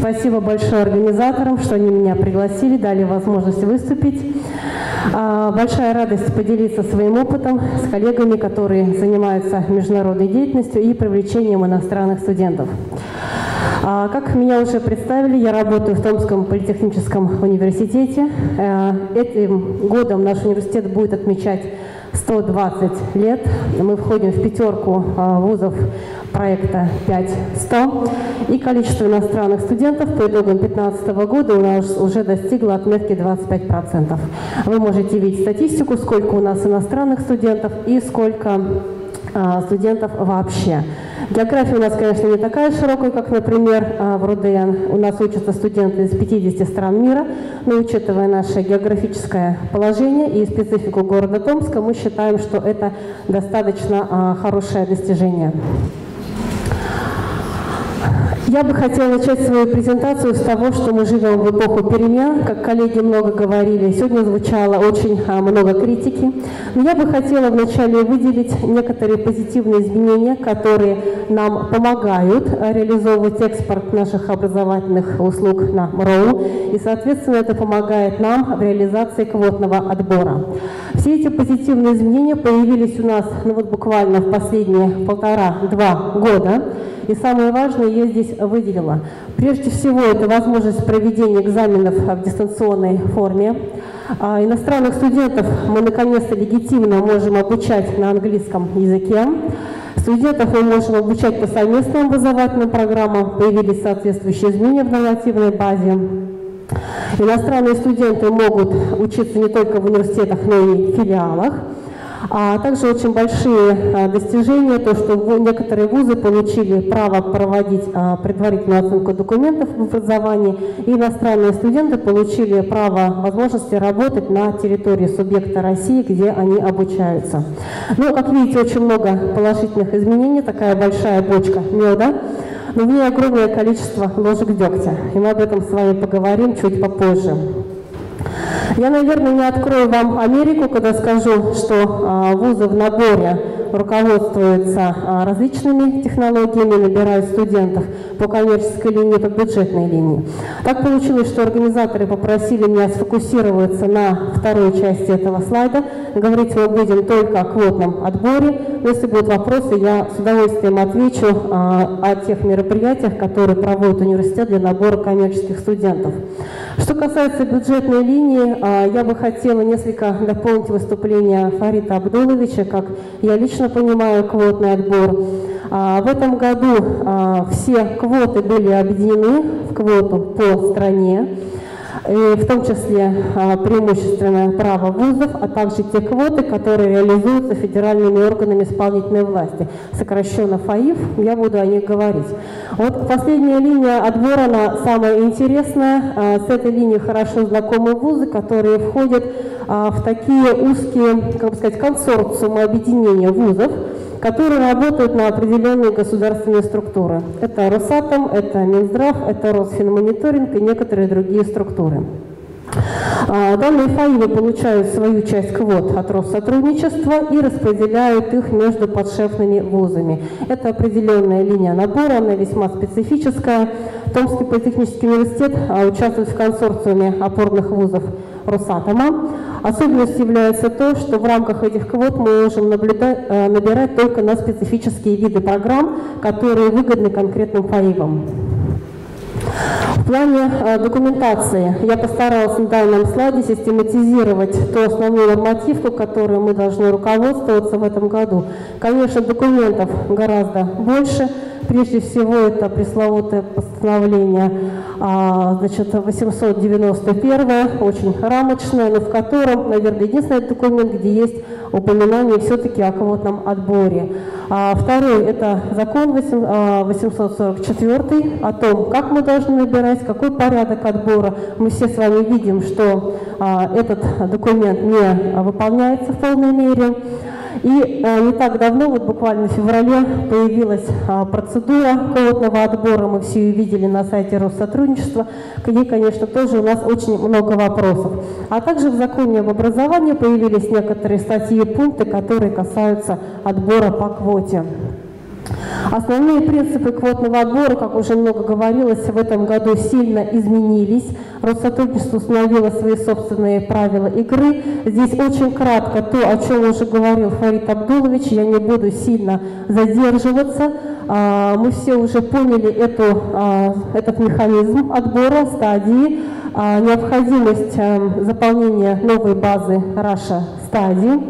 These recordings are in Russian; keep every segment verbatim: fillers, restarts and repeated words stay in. Спасибо большое организаторам, что они меня пригласили, дали возможность выступить. Большая радость поделиться своим опытом с коллегами, которые занимаются международной деятельностью и привлечением иностранных студентов. Как меня уже представили, я работаю в Томском политехническом университете. Этим годом наш университет будет отмечать сто двадцать лет. Мы входим в пятерку вузов проекта пять сто. И количество иностранных студентов по итогам две тысячи пятнадцатого года у нас уже достигло отметки двадцать пять процентов. Вы можете видеть статистику, сколько у нас иностранных студентов и сколько студентов вообще. География у нас, конечно, не такая широкая, как, например, в РУДН. У нас учатся студенты из пятидесяти стран мира, но, учитывая наше географическое положение и специфику города Томска, мы считаем, что это достаточно хорошее достижение. Я бы хотела начать свою презентацию с того, что мы живем в эпоху перемен, как коллеги много говорили. Сегодня звучало очень много критики. Но я бы хотела вначале выделить некоторые позитивные изменения, которые нам помогают реализовывать экспорт наших образовательных услуг на МРОУ. И, соответственно, это помогает нам в реализации квотного отбора. Все эти позитивные изменения появились у нас ну, вот буквально в последние полтора-два года. И самое важное, я здесь выделила. Прежде всего, это возможность проведения экзаменов в дистанционной форме. Иностранных студентов мы наконец-то легитимно можем обучать на английском языке. Студентов мы можем обучать по совместным образовательным программам. Появились соответствующие изменения в нормативной базе. Иностранные студенты могут учиться не только в университетах, но и в филиалах. А также очень большие достижения, то, что некоторые вузы получили право проводить предварительную оценку документов в образовании, и иностранные студенты получили право возможности работать на территории субъекта России, где они обучаются. Ну, как видите, очень много положительных изменений, такая большая бочка меда, но в ней огромное количество ложек дегтя, и мы об этом с вами поговорим чуть попозже. Я, наверное, не открою вам Америку, когда скажу, что вузы в наборе руководствуются различными технологиями, набирают студентов по коммерческой линии, по бюджетной линии. Так получилось, что организаторы попросили меня сфокусироваться на второй части этого слайда. Говорить мы будем только о квотном отборе. Если будут вопросы, я с удовольствием отвечу о тех мероприятиях, которые проводит университет для набора коммерческих студентов. Что касается бюджетной линии, я бы хотела несколько дополнить выступление Фарита Абдуловича, как я лично понимаю квотный отбор. В этом году все квоты были объединены в квоту по стране, в том числе преимущественное право вузов, а также те квоты, которые реализуются федеральными органами исполнительной власти, сокращенно ФАИФ, я буду о них говорить. Вот последняя линия отбора, она самая интересная, с этой линией хорошо знакомы вузы, которые входят в такие узкие, как бы сказать, консорциумы объединения вузов, которые работают на определенные государственные структуры. Это Росатом, это Минздрав, это Росфинмониторинг и некоторые другие структуры. Данные ФАИВы получают свою часть квот от Россотрудничества и распределяют их между подшефными вузами. Это определенная линия набора, она весьма специфическая. Томский политехнический университет участвует в консорциуме опорных вузов Росатома. Особенностью является то, что в рамках этих квот мы можем наблюдать, набирать только на специфические виды программ, которые выгодны конкретным ФАИВам. В плане документации я постаралась на данном слайде систематизировать ту основную нормативку, которую мы должны руководствоваться в этом году. Конечно, документов гораздо больше. Прежде всего, это пресловутое постановление значит, восемьсот девяносто первое, очень рамочное, но в котором, наверное, единственный документ, где есть упоминание все-таки о квотном отборе. Второй – это закон восемьсот сорок четвёртый о том, как мы должны набирать, какой порядок отбора. Мы все с вами видим, что этот документ не выполняется в полной мере. И э, не так давно, вот буквально в феврале, появилась э, процедура квотного отбора, мы все ее видели на сайте Россотрудничества, к ней, конечно, тоже у нас очень много вопросов. А также в законе об образовании появились некоторые статьи и пункты, которые касаются отбора по квоте. Основные принципы квотного отбора, как уже много говорилось, в этом году сильно изменились. Россотрудничество установило свои собственные правила игры. Здесь очень кратко то, о чем уже говорил Фарид Абдулович, я не буду сильно задерживаться. Мы все уже поняли эту, этот механизм отбора, стадии, необходимость заполнения новой базы Раша стадии.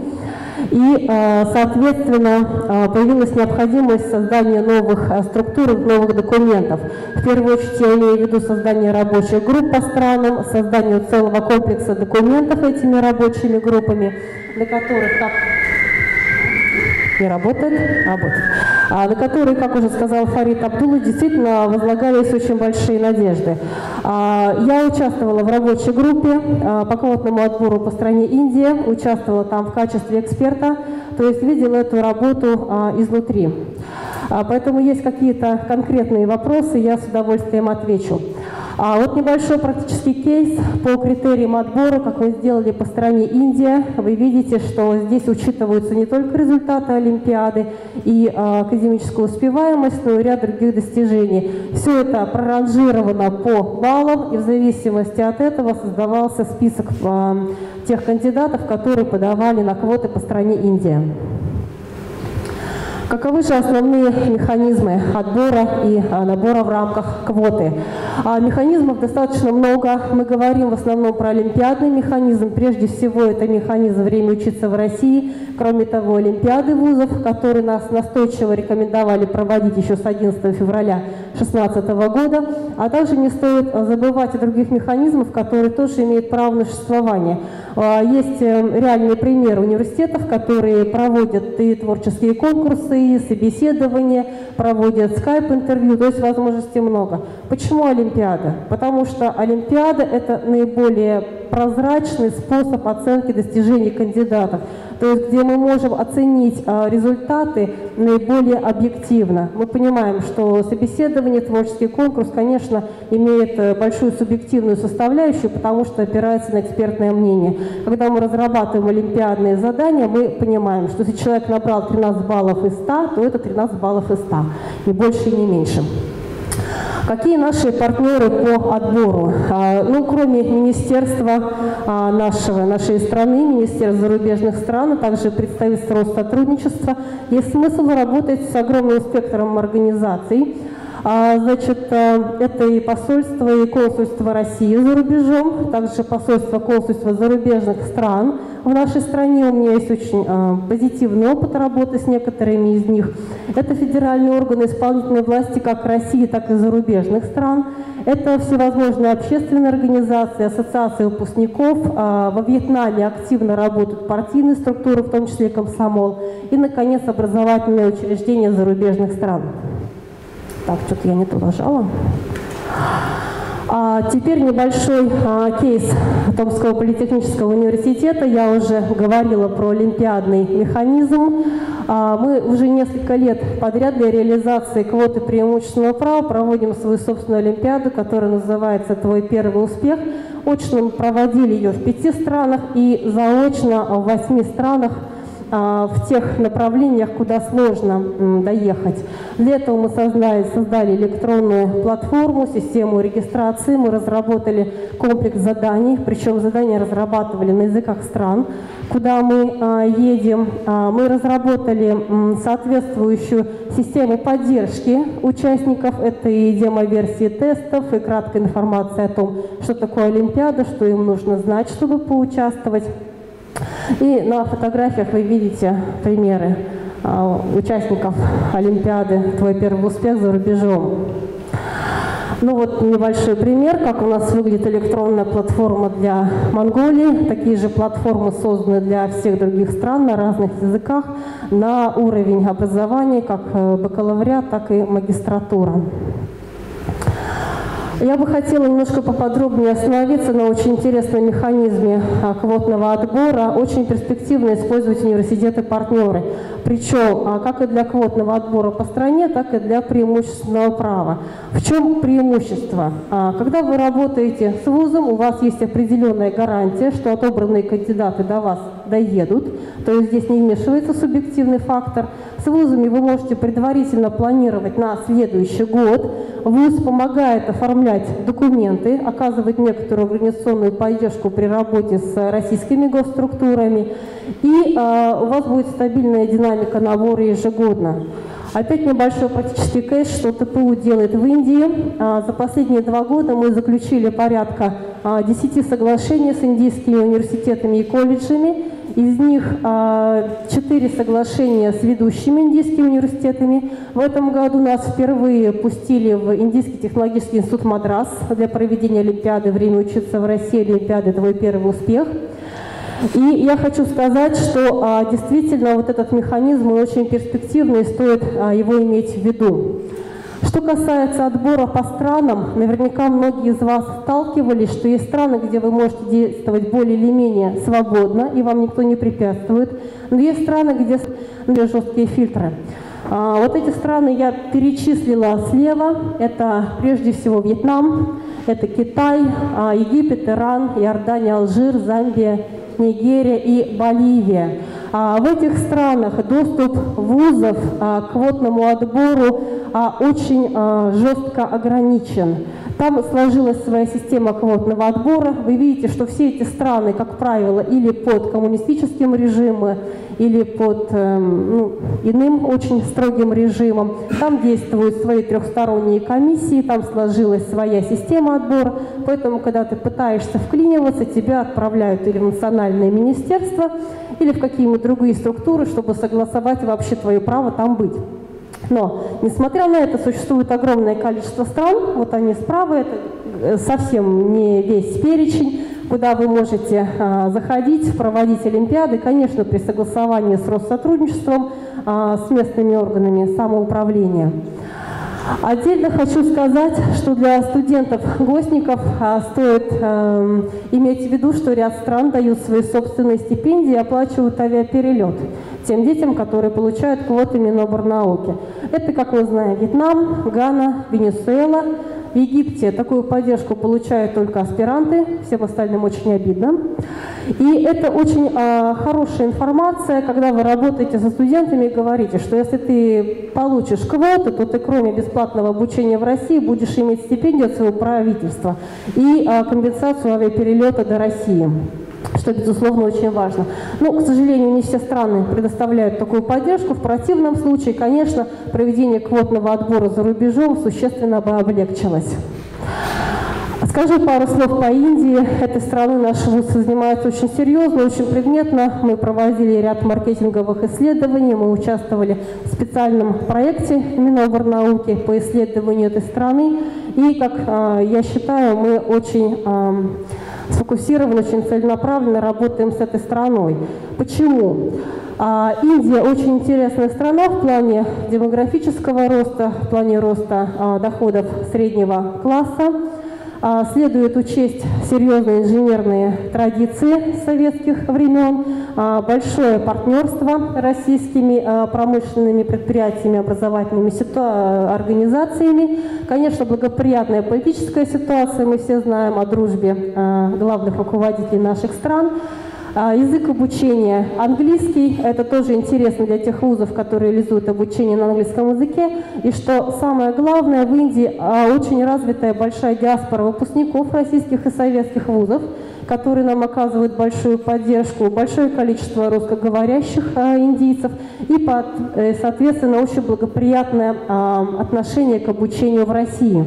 И, соответственно, появилась необходимость создания новых структур, новых документов. В первую очередь я имею в виду создание рабочих групп по странам, создание целого комплекса документов этими рабочими группами, на которых, как... Не работает? Работает. На которые, как уже сказал Фарид Абдулович, действительно возлагались очень большие надежды. Я участвовала в рабочей группе по квотному отбору по стране Индия, участвовала там в качестве эксперта, то есть видела эту работу изнутри. Поэтому есть какие-то конкретные вопросы, я с удовольствием отвечу. А вот небольшой практический кейс по критериям отбора, как мы сделали по стране Индия. Вы видите, что здесь учитываются не только результаты Олимпиады и а, академическую успеваемость, но и ряд других достижений. Все это проранжировано по баллам, и в зависимости от этого создавался список а, тех кандидатов, которые подавали на квоты по стране Индия. Каковы же основные механизмы отбора и набора в рамках квоты? Механизмов достаточно много. Мы говорим в основном про олимпиадный механизм. Прежде всего, это механизм «Время учиться в России». Кроме того, олимпиады вузов, которые нас настойчиво рекомендовали проводить еще с одиннадцатого февраля две тысячи шестнадцатого года. А также не стоит забывать о других механизмах, которые тоже имеют право на существование. Есть реальный пример университетов, которые проводят и творческие конкурсы, собеседования, проводят скайп-интервью, то есть возможностей много. Почему олимпиада? Потому что олимпиада – это наиболее прозрачный способ оценки достижений кандидатов, то есть где мы можем оценить результаты наиболее объективно. Мы понимаем, что собеседование, творческий конкурс, конечно, имеет большую субъективную составляющую, потому что опирается на экспертное мнение. Когда мы разрабатываем олимпиадные задания, мы понимаем, что если человек набрал тринадцать баллов из ста, то это тринадцать баллов из ста, ни больше и не меньше. Какие наши партнеры по отбору? Ну, кроме министерства нашего, нашей страны, министерства зарубежных стран, а также представительства Россотрудничества, есть смысл работать с огромным спектром организаций. Значит, это и посольство, и консульство России за рубежом, также посольство, консульство зарубежных стран в нашей стране. У меня есть очень позитивный опыт работы с некоторыми из них. Это федеральные органы исполнительной власти как России, так и зарубежных стран. Это всевозможные общественные организации, ассоциации выпускников. Во Вьетнаме активно работают партийные структуры, в том числе и комсомол. И, наконец, образовательные учреждения зарубежных стран. Так, что-то я не то нажала. А теперь небольшой а, кейс Томского политехнического университета. Я уже говорила про олимпиадный механизм. А, мы уже несколько лет подряд для реализации квоты преимущественного права проводим свою собственную олимпиаду, которая называется «Твой первый успех». Очно мы проводили ее в пяти странах и заочно в восьми странах, в тех направлениях, куда сложно доехать. Для этого мы создали, создали электронную платформу, систему регистрации, мы разработали комплекс заданий, причем задания разрабатывали на языках стран, куда мы едем. Мы разработали соответствующую систему поддержки участников, это и демоверсии тестов, и краткая информация о том, что такое олимпиада, что им нужно знать, чтобы поучаствовать. И на фотографиях вы видите примеры э, участников Олимпиады «Твой первый успех» за рубежом. Ну вот небольшой пример, как у нас выглядит электронная платформа для Монголии. Такие же платформы созданы для всех других стран на разных языках, на уровень образования, как бакалавриат, так и магистратура. Я бы хотела немножко поподробнее остановиться на очень интересном механизме квотного отбора. Очень перспективно использовать университеты-партнеры. Причем как и для квотного отбора по стране, так и для преимущественного права. В чем преимущество? Когда вы работаете с вузом, у вас есть определенная гарантия, что отобранные кандидаты до вас доедут, то есть здесь не вмешивается субъективный фактор. С вузами вы можете предварительно планировать на следующий год. ВУЗ помогает оформлять документы, оказывать некоторую организационную поддержку при работе с российскими госструктурами, и э, у вас будет стабильная динамика набора ежегодно. Опять небольшой практический кейс, что ТПУ делает в Индии. За последние два года мы заключили порядка десяти соглашений с индийскими университетами и колледжами. Из них четыре соглашения с ведущими индийскими университетами. В этом году нас впервые пустили в Индийский технологический институт Мадрас для проведения Олимпиады «Время учиться в России», Олимпиады «Твой первый успех». И я хочу сказать, что а, действительно вот этот механизм очень перспективный, и стоит а, его иметь в виду. Что касается отбора по странам, наверняка многие из вас сталкивались, что есть страны, где вы можете действовать более или менее свободно, и вам никто не препятствует, но есть страны, где жесткие фильтры. А, вот эти страны я перечислила слева, это прежде всего Вьетнам, это Китай, а, Египет, Иран, Иордания, Алжир, Замбия, Нигерия и Боливия. В этих странах доступ вузов к квотному отбору очень жестко ограничен. Там сложилась своя система квотного отбора. Вы видите, что все эти страны, как правило, или под коммунистическим режимом, или под ну, иным очень строгим режимом. Там действуют свои трехсторонние комиссии, там сложилась своя система отбора. Поэтому, когда ты пытаешься вклиниваться, тебя отправляют или в национальное министерство, или в какие-нибудь другие структуры, чтобы согласовать вообще твое право там быть. Но, несмотря на это, существует огромное количество стран, вот они справа, это совсем не весь перечень, куда вы можете а, заходить, проводить олимпиады, конечно, при согласовании с Россотрудничеством, а, с местными органами самоуправления. Отдельно хочу сказать, что для студентов-гостников а, стоит а, иметь в виду, что ряд стран дают свои собственные стипендии и оплачивают авиаперелет тем детям, которые получают квоты Миноборнауки. Это, как вы знаете, Вьетнам, Гана, Венесуэла. В Египте такую поддержку получают только аспиранты, всем остальным очень обидно. И это очень э, хорошая информация, когда вы работаете со студентами и говорите, что если ты получишь квоту, то ты кроме бесплатного обучения в России будешь иметь стипендию от своего правительства и э, компенсацию авиаперелета до России, что, безусловно, очень важно. Но, к сожалению, не все страны предоставляют такую поддержку. В противном случае, конечно, проведение квотного отбора за рубежом существенно бы облегчилось. Скажу пару слов по Индии. Этой страны наш вуз занимается очень серьезно, очень предметно. Мы проводили ряд маркетинговых исследований, мы участвовали в специальном проекте Миноборнауки по исследованию этой страны. И, как э, я считаю, мы очень... Э, сфокусированно, очень целенаправленно работаем с этой страной. Почему? А, Индия очень интересная страна в плане демографического роста, в плане роста а, доходов среднего класса. А, следует учесть серьезные инженерные традиции советских времен, а, большое партнерство российскими а, промышленными предприятиями, образовательными организациями. Конечно, благоприятная политическая ситуация, мы все знаем о дружбе а, главных руководителей наших стран. А, язык обучения английский, это тоже интересно для тех вузов, которые реализуют обучение на английском языке. И что самое главное, в Индии а, очень развитая большая диаспора выпускников российских и советских вузов, которые нам оказывают большую поддержку, большое количество русскоговорящих а, индийцев и, под, э, соответственно, очень благоприятное а, отношение к обучению в России.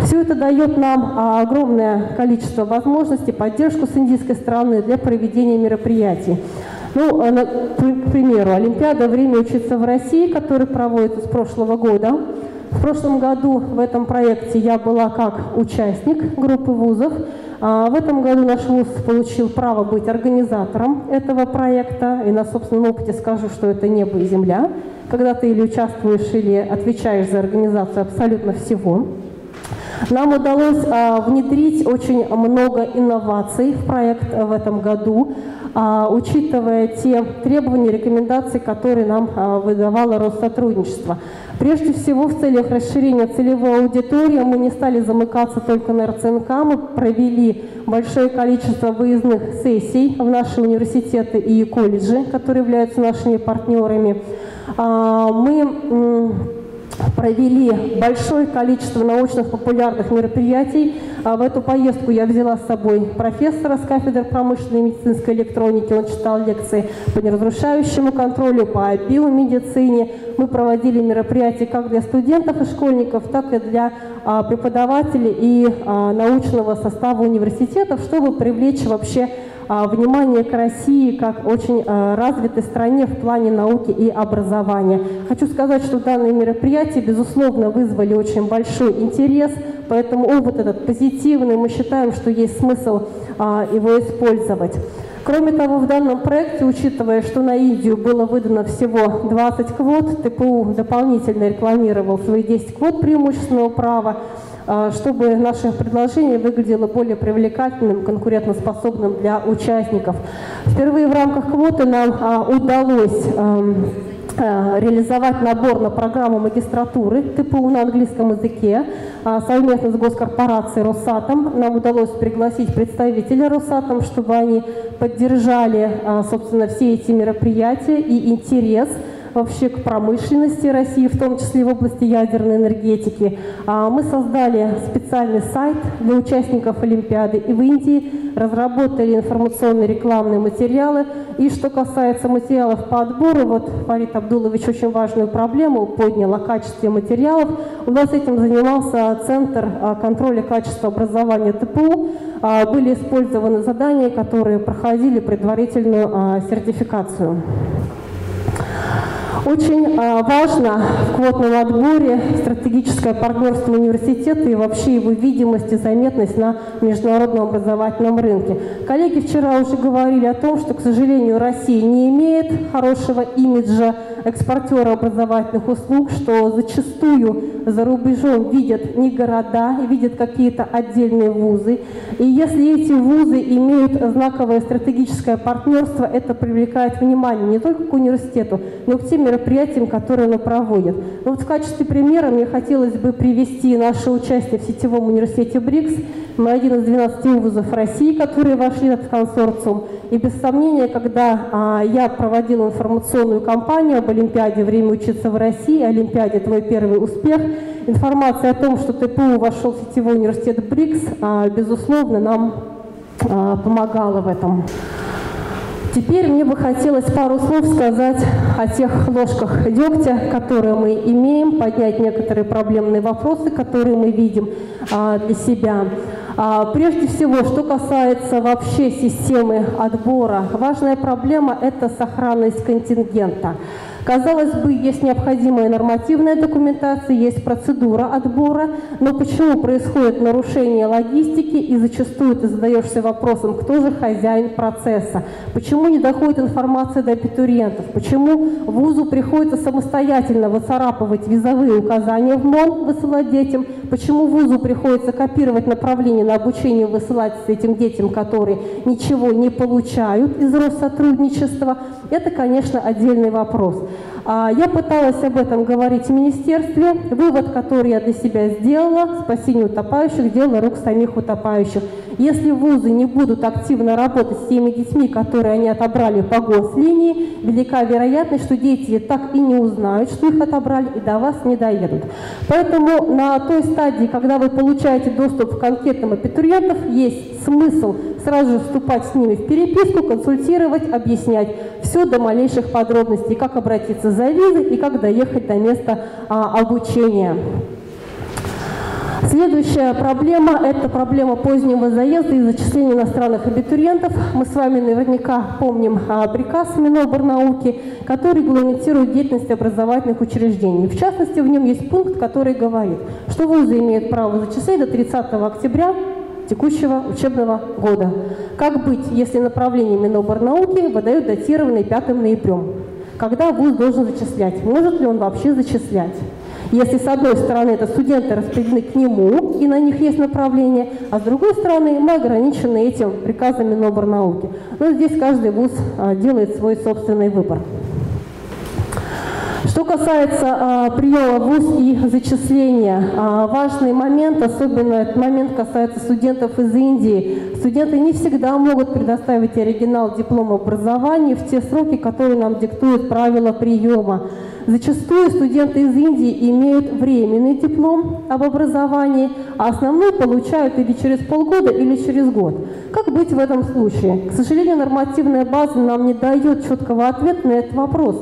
Все это дает нам а, огромное количество возможностей, поддержку с индийской стороны для проведения мероприятий. Ну, к примеру, Олимпиада «Время учиться в России», которая проводится с прошлого года. В прошлом году в этом проекте я была как участник группы вузов. В этом году наш вуз получил право быть организатором этого проекта. И на собственном опыте скажу, что это небо и земля, когда ты или участвуешь, или отвечаешь за организацию абсолютно всего. Нам удалось а, внедрить очень много инноваций в проект в этом году, а, учитывая те требования, рекомендации, которые нам а, выдавало Россотрудничество. Прежде всего, в целях расширения целевой аудитории мы не стали замыкаться только на РЦНК, мы провели большое количество выездных сессий в наши университеты и колледжи, которые являются нашими партнерами. Мы провели большое количество научных популярных мероприятий. В эту поездку я взяла с собой профессора с кафедры промышленной и медицинской электроники. Он читал лекции по неразрушающему контролю, по биомедицине. Мы проводили мероприятия как для студентов и школьников, так и для преподавателей и научного состава университетов, чтобы привлечь вообще внимание к России как очень развитой стране в плане науки и образования. Хочу сказать, что данные мероприятия, безусловно, вызвали очень большой интерес, поэтому опыт этот позитивный, мы считаем, что есть смысл его использовать. Кроме того, в данном проекте, учитывая, что на Индию было выдано всего двадцать квот, ТПУ дополнительно рекламировал свои десять квот преимущественного права, чтобы наше предложение выглядело более привлекательным, конкурентоспособным для участников. Впервые в рамках квоты нам а, удалось а, а, реализовать набор на программу магистратуры ТПУ на английском языке. А, совместно с госкорпорацией «Росатом» нам удалось пригласить представителей «Росатом», чтобы они поддержали а, собственно, все эти мероприятия и интерес вообще к промышленности России, в том числе в области ядерной энергетики. Мы создали специальный сайт для участников Олимпиады и в Индии, разработали информационные рекламные материалы. И что касается материалов по отбору, вот Фарид Абдулович очень важную проблему поднял о качестве материалов. У нас этим занимался Центр контроля качества образования ТПУ. Были использованы задания, которые проходили предварительную сертификацию. Очень важно в квотном отборе стратегическое партнерство университета и вообще его видимость и заметность на международном образовательном рынке. Коллеги вчера уже говорили о том, что, к сожалению, Россия не имеет хорошего имиджа экспортера образовательных услуг, что зачастую за рубежом видят не города, видят какие-то отдельные вузы. И если эти вузы имеют знаковое стратегическое партнерство, это привлекает внимание не только к университету, но и к тем мероприятиям, которые оно проводит. Но вот в качестве примера мне хотелось бы привести наше участие в сетевом университете БРИКС. Мы один из двенадцати вузов России, которые вошли в этот консорциум. И без сомнения, когда а, я проводила информационную кампанию об Олимпиаде «Время учиться в России», Олимпиаде «Твой первый успех», информация о том, что ТПУ вошел в сетевой университет БРИКС, а, безусловно, нам а, помогала в этом. Теперь мне бы хотелось пару слов сказать о тех ложках дегтя, которые мы имеем, поднять некоторые проблемные вопросы, которые мы видим а, для себя. А, прежде всего, что касается вообще системы отбора, важная проблема – это сохранность контингента. Казалось бы, есть необходимая нормативная документация, есть процедура отбора, но почему происходит нарушение логистики и зачастую ты задаешься вопросом, кто же хозяин процесса, почему не доходит информация до абитуриентов, почему вузу приходится самостоятельно выцарапывать визовые указания в МОН, высылать детям, почему вузу приходится копировать направление на обучение, высылать с этим детям, которые ничего не получают из Россотрудничества, это, конечно, отдельный вопрос. Я пыталась об этом говорить в министерстве. Вывод, который я для себя сделала, спасение утопающих, дело рук самих утопающих. Если вузы не будут активно работать с теми детьми, которые они отобрали по гослинии, велика вероятность, что дети так и не узнают, что их отобрали, и до вас не доедут. Поэтому на той стадии, когда вы получаете доступ к анкетам абитуриентов, есть смысл сразу же вступать с ними в переписку, консультировать, объяснять все до малейших подробностей, как обратиться за визой и как доехать до места а, обучения. Следующая проблема – это проблема позднего заезда и зачисления иностранных абитуриентов. Мы с вами наверняка помним приказ Миноборнауки, который регламентирует деятельность образовательных учреждений. В частности, в нем есть пункт, который говорит, что вузы имеют право зачислить до тридцатого октября текущего учебного года. Как быть, если направление Миноборнауки выдают датированный пятым ноябрем? Когда вуз должен зачислять? Может ли он вообще зачислять? Если с одной стороны это студенты распределены к нему, и на них есть направление, а с другой стороны мы ограничены этим приказами Минобрнауки. Но здесь каждый вуз делает свой собственный выбор. Что касается а, приема в вуз и зачисления, а, важный момент, особенно этот момент касается студентов из Индии. Студенты не всегда могут предоставить оригинал диплома образования в те сроки, которые нам диктуют правила приема. Зачастую студенты из Индии имеют временный диплом об образовании, а основной получают или через полгода, или через год. Как быть в этом случае? К сожалению, нормативная база нам не дает четкого ответа на этот вопрос.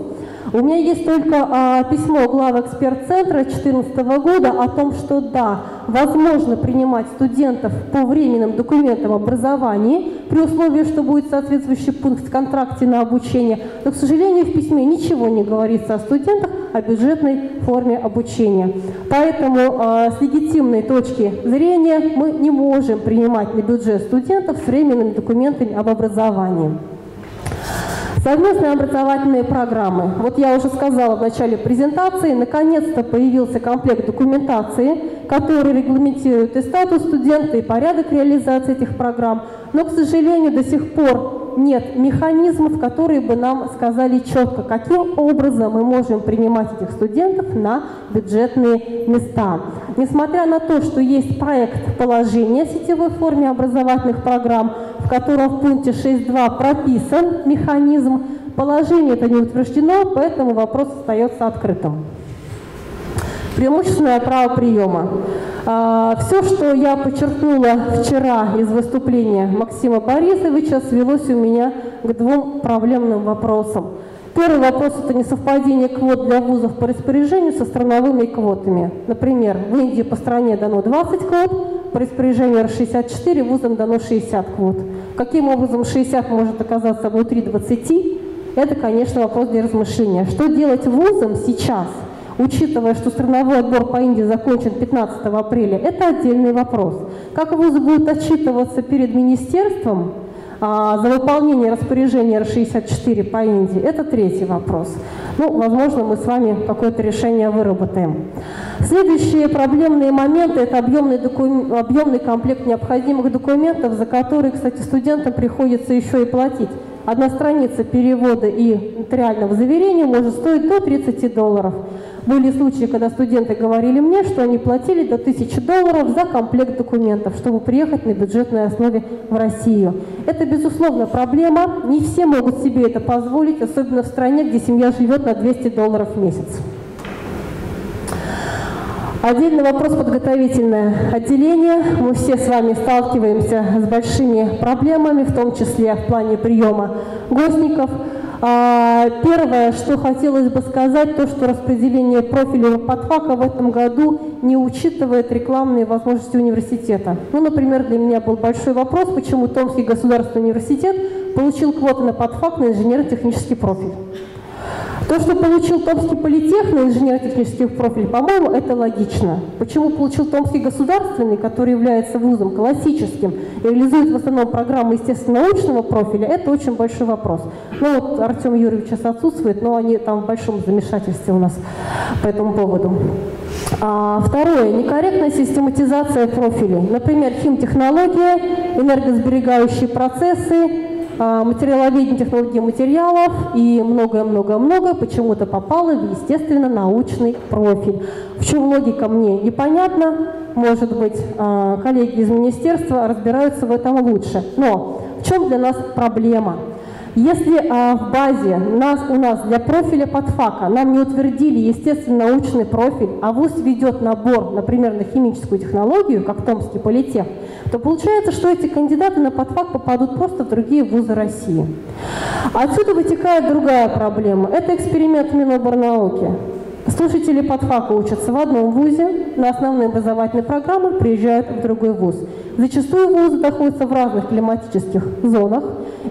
У меня есть только а, письмо главэксперт-центра две тысячи четырнадцатого года о том, что да, возможно принимать студентов по временным документам образования, при условии, что будет соответствующий пункт в контракте на обучение, но, к сожалению, в письме ничего не говорится о студентах, о бюджетной форме обучения. Поэтому а, с легитимной точки зрения мы не можем принимать на бюджет студентов с временными документами об образовании. Совместные образовательные программы. Вот я уже сказала в начале презентации, наконец-то появился комплект документации, который регламентирует и статус студента, и порядок реализации этих программ. Но, к сожалению, до сих пор нет механизмов, которые бы нам сказали четко, каким образом мы можем принимать этих студентов на бюджетные места. Несмотря на то, что есть проект положения в сетевой форме образовательных программ, в котором в пункте шесть точка два прописан механизм, положение это не утверждено, поэтому вопрос остается открытым. Преимущественное право приема. Все, что я подчеркнула вчера из выступления Максима Борисовича, свелось у меня к двум проблемным вопросам. Первый вопрос – это несовпадение квот для вузов по распоряжению со страновыми квотами. Например, в Индии по стране дано двадцать квот, по распоряжению эр шестьдесят четыре вузам дано шестьдесят квот. Каким образом шестьдесят может оказаться внутри двадцати? Это, конечно, вопрос для размышления. Что делать вузам сейчас, учитывая, что страновой отбор по Индии закончен пятнадцатого апреля? Это отдельный вопрос. Как вузы будут отчитываться перед министерством за выполнение распоряжения эр шестьдесят четыре по Индии? Это третий вопрос. Ну, возможно, мы с вами какое-то решение выработаем. Следующие проблемные моменты – это объемный, докум... объемный комплект необходимых документов, за которые, кстати, студентам приходится еще и платить. Одна страница перевода и нотариального заверения может стоить до тридцати долларов. Были случаи, когда студенты говорили мне, что они платили до тысячи долларов за комплект документов, чтобы приехать на бюджетной основе в Россию. Это, безусловно, проблема. Не все могут себе это позволить, особенно в стране, где семья живет на двести долларов в месяц. Отдельный вопрос – подготовительное отделение. Мы все с вами сталкиваемся с большими проблемами, в том числе в плане приема гостников. Первое, что хотелось бы сказать, то, что распределение профилей подфака в этом году не учитывает рекламные возможности университета. Ну, например, для меня был большой вопрос, почему Томский государственный университет получил квоты на подфак на инженерно-технический профиль. То, что получил Томский политех на инженерно-технический профиль, по-моему, это логично. Почему получил Томский государственный, который является вузом классическим, и реализует в основном программы естественно-научного профиля, это очень большой вопрос. Ну вот Артем Юрьевич сейчас отсутствует, но они там в большом замешательстве у нас по этому поводу. А, второе. Некорректная систематизация профилей. Например, химтехнология, энергосберегающие процессы, материаловедение, технологии материалов и многое-многое-многое почему-то попало в естественно-научный профиль. В чем логика, мне непонятно. Может быть, коллеги из министерства разбираются в этом лучше. Но в чем для нас проблема? Если а, в базе нас, у нас для профиля подфака нам не утвердили естественно-научный профиль, а вуз ведет набор, например, на химическую технологию, как Томский политех, то получается, что эти кандидаты на подфак попадут просто в другие вузы России. Отсюда вытекает другая проблема. Это эксперимент Минобрнауки. Слушатели подфака учатся в одном вузе, на основные образовательные программы приезжают в другой вуз. Зачастую вузы находятся в разных климатических зонах.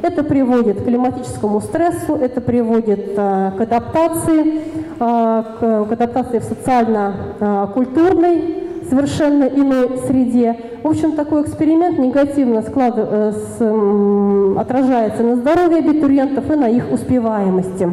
Это приводит к климатическому стрессу, это приводит а, к адаптации, а, к, к адаптации в социально-культурной, совершенно иной среде. В общем, такой эксперимент негативно склад, э, с, э, отражается на здоровье абитуриентов и на их успеваемости.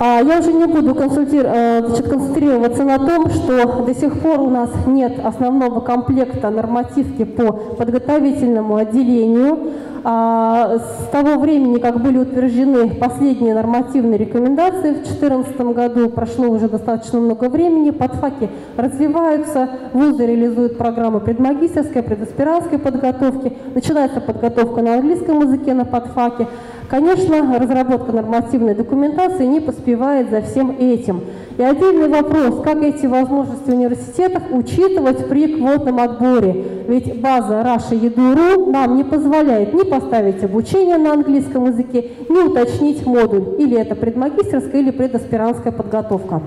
Я уже не буду концентрироваться на том, что до сих пор у нас нет основного комплекта нормативки по подготовительному отделению. С того времени, как были утверждены последние нормативные рекомендации в две тысячи четырнадцатом году, прошло уже достаточно много времени, подфаки развиваются, вузы реализуют программы предмагистерской, преддокторантской подготовки, начинается подготовка на английском языке на подфаке. Конечно, разработка нормативной документации не поспевает за всем этим. И отдельный вопрос, как эти возможности университетов учитывать при квотном отборе. Ведь база раша точка и ди точка ру нам не позволяет ни поставить обучение на английском языке, ни уточнить модуль. Или это предмагистерская, или предаспирантская подготовка.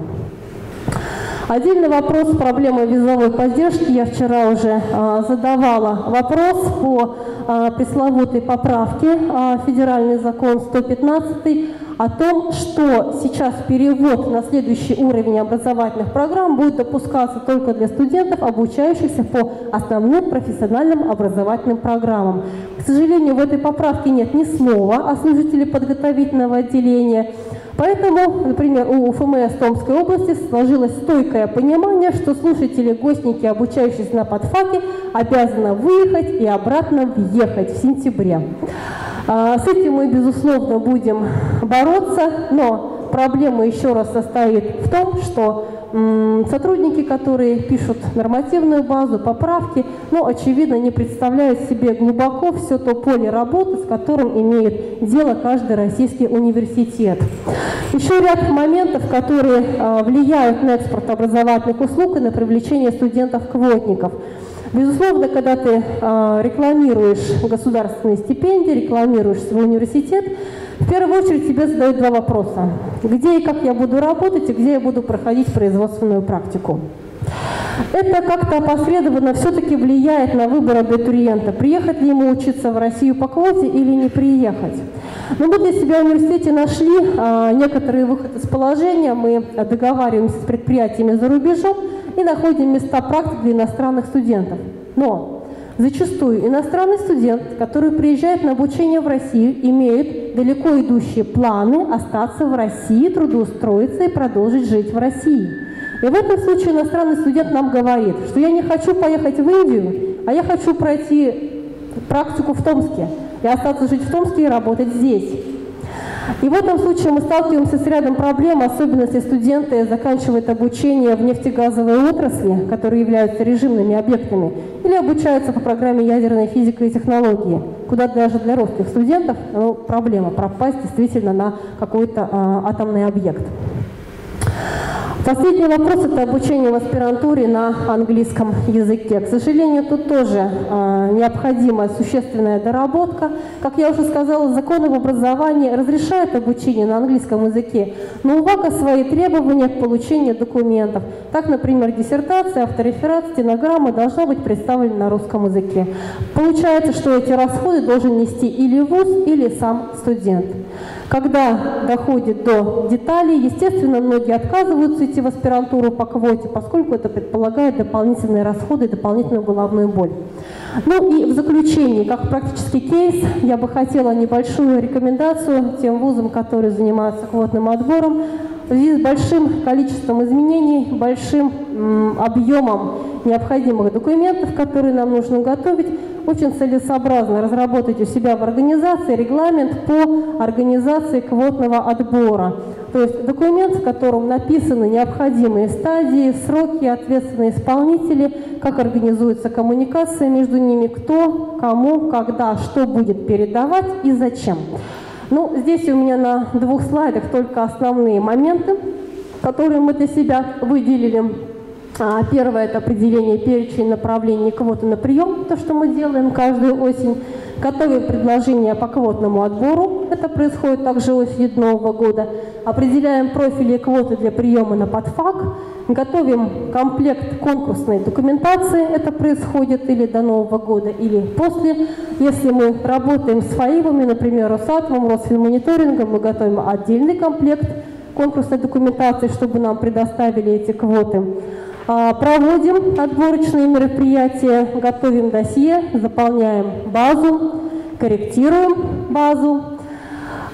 Отдельный вопрос – проблема визовой поддержки. Я вчера уже а, задавала вопрос по а, пресловутой поправке а, федеральный закон сто пятнадцатый о том, что сейчас перевод на следующий уровень образовательных программ будет допускаться только для студентов, обучающихся по основным профессиональным образовательным программам. К сожалению, в этой поправке нет ни слова о служителе подготовительного отделения. Поэтому, например, у ФМС Томской области сложилось стойкое понимание, что слушатели-гостники, обучающиеся на подфаке, обязаны выехать и обратно въехать в сентябре. С этим мы, безусловно, будем бороться, но проблема еще раз состоит в том, что сотрудники, которые пишут нормативную базу, поправки, но, очевидно, не представляют себе глубоко все то поле работы, с которым имеет дело каждый российский университет. Еще ряд моментов, которые влияют на экспорт образовательных услуг и на привлечение студентов-квотников. Безусловно, когда ты рекламируешь государственные стипендии, рекламируешь свой университет, в первую очередь тебе задают два вопроса. Где и как я буду работать, и где я буду проходить производственную практику. Это как-то опосредованно все-таки влияет на выбор абитуриента, приехать ли ему учиться в Россию по квоте или не приехать. Но мы для себя в университете нашли а, некоторые выходы из положения, мы договариваемся с предприятиями за рубежом и находим места практик для иностранных студентов. Но зачастую иностранный студент, который приезжает на обучение в Россию, имеет далеко идущие планы остаться в России, трудоустроиться и продолжить жить в России. И в этом случае иностранный студент нам говорит, что я не хочу поехать в Индию, а я хочу пройти практику в Томске и остаться жить в Томске и работать здесь. И в этом случае мы сталкиваемся с рядом проблем, особенно если студенты заканчивают обучение в нефтегазовой отрасли, которые являются режимными объектами, или обучаются по программе ядерной физики и технологии, куда даже для русских студентов ну, проблема пропасть действительно на какой-то а, атомный объект. Последний вопрос – это обучение в аспирантуре на английском языке. К сожалению, тут тоже э, необходима существенная доработка. Как я уже сказала, закон об образовании разрешает обучение на английском языке, но у ВАКа свои требования к получению документов. Так, например, диссертация, автореферат, стенограмма должна быть представлена на русском языке. Получается, что эти расходы должен нести или вуз, или сам студент. Когда доходит до деталей, естественно, многие отказываются идти в аспирантуру по квоте, поскольку это предполагает дополнительные расходы и дополнительную головную боль. Ну и в заключении, как практический кейс, я бы хотела небольшую рекомендацию тем вузам, которые занимаются квотным отбором. В связи с большим количеством изменений, большим м, объемом необходимых документов, которые нам нужно готовить, очень целесообразно разработать у себя в организации регламент по организации квотного отбора. То есть документ, в котором написаны необходимые стадии, сроки, ответственные исполнители, как организуется коммуникация между ними, кто, кому, когда, что будет передавать и зачем. Ну, здесь у меня на двух слайдах только основные моменты, которые мы для себя выделили. Первое – это определение перечень направлений квоты на прием, то, что мы делаем каждую осень. Готовим предложения по квотному отбору, это происходит также осенью нового года. Определяем профили и квоты для приема на подфак. Готовим комплект конкурсной документации, это происходит или до нового года, или после. Если мы работаем с ФАИВами, например, Росатомом, Росфинмониторингом, мы готовим отдельный комплект конкурсной документации, чтобы нам предоставили эти квоты. Проводим отборочные мероприятия, готовим досье, заполняем базу, корректируем базу.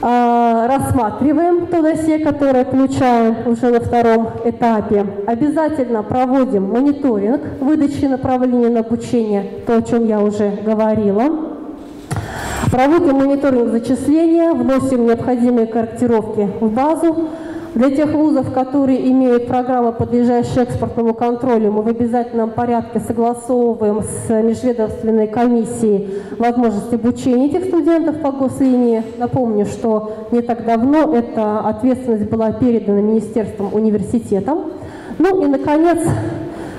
рассматриваем то досье, которое получаем уже на втором этапе. Обязательно проводим мониторинг выдачи направлений на обучение, то, о чем я уже говорила. Проводим мониторинг зачисления, вносим необходимые корректировки в базу. Для тех вузов, которые имеют программы, подлежащие экспортному контролю, мы в обязательном порядке согласовываем с межведомственной комиссией возможность обучения этих студентов по гослинии. Напомню, что не так давно эта ответственность была передана министерством, университетам. Ну и, наконец,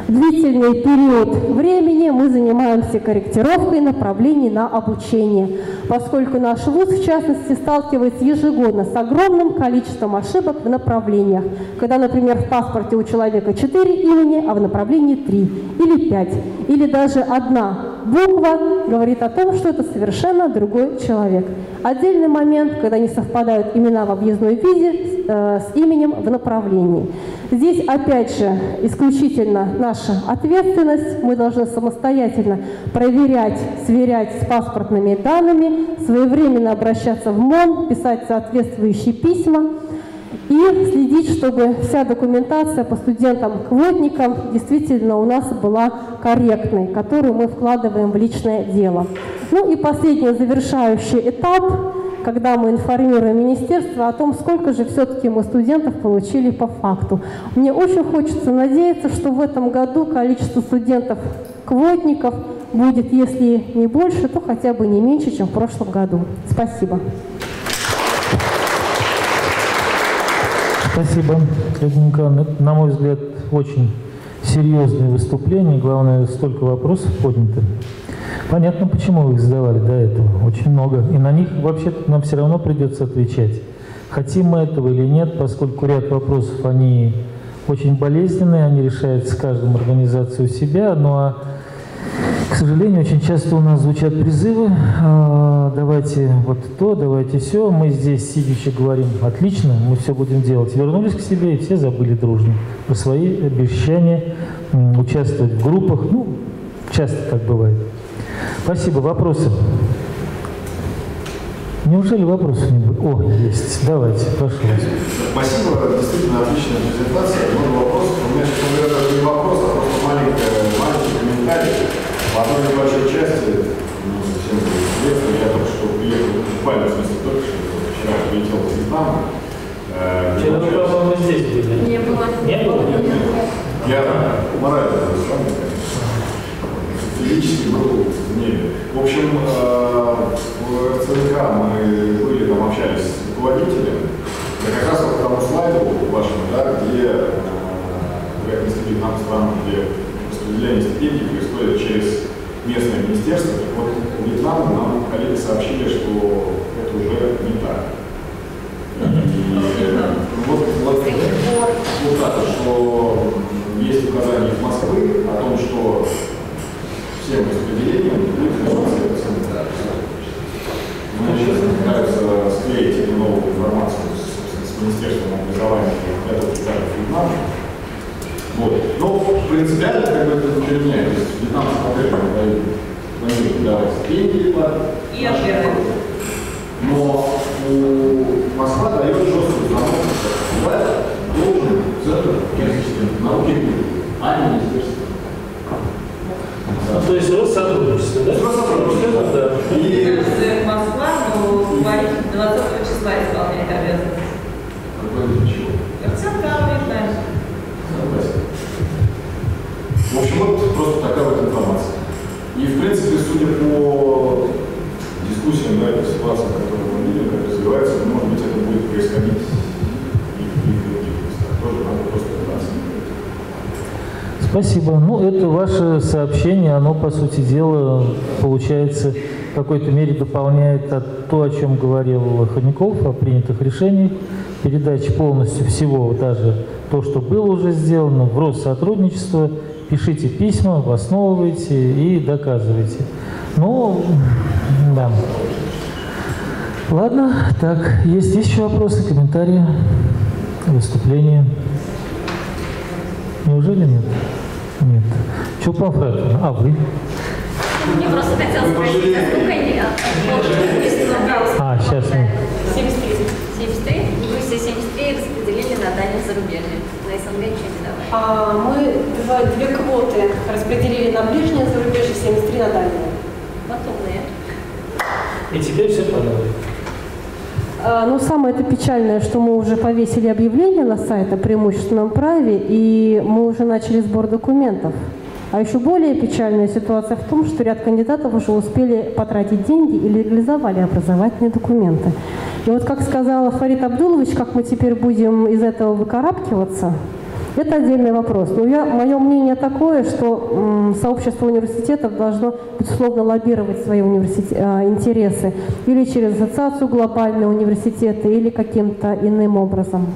длительный период времени мы занимаемся корректировкой направлений на обучение, поскольку наш вуз, в частности, сталкивается ежегодно с огромным количеством ошибок в направлениях, когда, например, в паспорте у человека четыре имени, а в направлении три или пять, или даже одна буква говорит о том, что это совершенно другой человек. Отдельный момент, когда не совпадают имена в объездной визе э, с именем в направлении. Здесь, опять же, исключительно наша ответственность. Мы должны самостоятельно проверять, сверять с паспортными данными, своевременно обращаться в МОН, писать соответствующие письма и следить, чтобы вся документация по студентам-квотникам действительно у нас была корректной, которую мы вкладываем в личное дело. Ну и последний завершающий этап, когда мы информируем министерство о том, сколько же все-таки мы студентов получили по факту. Мне очень хочется надеяться, что в этом году количество студентов-квотников будет, если не больше, то хотя бы не меньше, чем в прошлом году. Спасибо. Спасибо, Людмила Николаевна. На мой взгляд, очень серьезное выступление. Главное, столько вопросов поднято. Понятно, почему вы их задавали до этого. Очень много. И на них вообще-то нам все равно придется отвечать. Хотим мы этого или нет, поскольку ряд вопросов, они очень болезненные, они решаются каждым организацией у себя. Ну а, к сожалению, очень часто у нас звучат призывы. Давайте вот то, давайте все. Мы здесь сидячи говорим, отлично, мы все будем делать. Вернулись к себе и все забыли дружно про свои обещания участвовать в группах. Ну, часто так бывает. Спасибо. Вопросы? Неужели вопросов не будет? О, есть. Давайте, прошу вас. Спасибо. Действительно отличная презентация. Много вопросов. У меня, например, даже не вопрос, а просто маленький, маленький комментарий. В одной небольшой части, ну, всем известно, я только что приехал, буквально, в смысле, только что, вчера прилетел в Вьетнам. Вчера, по-моему, здесь были. Не было. Не было? Я морально сам, физически был в небе. В общем, в РЦНК мы были, там общались с руководителем. Я как раз вот к тому слайду вашему, да, где, как мы степени нам страны, где распределение стипендий происходит через местное министерство. Так вот, в Вьетнаме нам коллеги сообщили, что это уже не так. И вот, вот, вот так, что есть указания из Москвы о том, что всем распределением будет информация по всему. Мне сейчас пытаются склеить эту новую информацию с, с Министерством образования и этого питания Вьетнама. Вот. Но принципиально, как бы это для меня, то есть вьетнамцы по-прежнему дают, планируют давать деньги и отбирают. Но у Москва дает жесткую информацию, что должен центр технической науки, а не министерство. Да. То есть Россотрудничество, да? Россотрудничество, да. И Москва, но двадцатого числа исполняет обязанность. Какой-то ничего. РЦНК, знаешь. Согласен. В общем, вот просто такая вот информация. И, в принципе, судя по дискуссиям, да, по ситуациям, которые мы видим, как развивается, может быть, это будет происходить и в других местах. Тоже надо просто оценивать. Спасибо. Ну, это ваше сообщение, оно, по сути дела, получается, в какой-то мере дополняет то, о чем говорил Ходников, о принятых решениях, передачи полностью всего, даже то, что было уже сделано, в Россотрудничество, пишите письма, обосновывайте и доказывайте. Ну, да. Ладно, так, есть еще вопросы, комментарии, выступления? Неужели нет? Нет. Чулпан Федоровна, а вы? Мне просто хотелось спросить, а сколько они отложили из Мадраса? А, сейчас. семьдесят три. семьдесят три. И вы все семьдесят три распределили на дальние зарубежье. На СНГ ничего не давали. А, мы два, две квоты распределили на ближнее зарубежье, семьдесят три на дальние. Вот умные. И теперь все подали. Ну, самое это печальное, что мы уже повесили объявление на сайт о преимущественном праве, и мы уже начали сбор документов. А еще более печальная ситуация в том, что ряд кандидатов уже успели потратить деньги и легализовали образовательные документы. И вот, как сказала Фарид Абдулович, как мы теперь будем из этого выкарабкиваться, это отдельный вопрос. Но я, мое мнение такое, что м, сообщество университетов должно, безусловно, лоббировать свои университет, э, интересы или через ассоциацию глобального университета, или каким-то иным образом.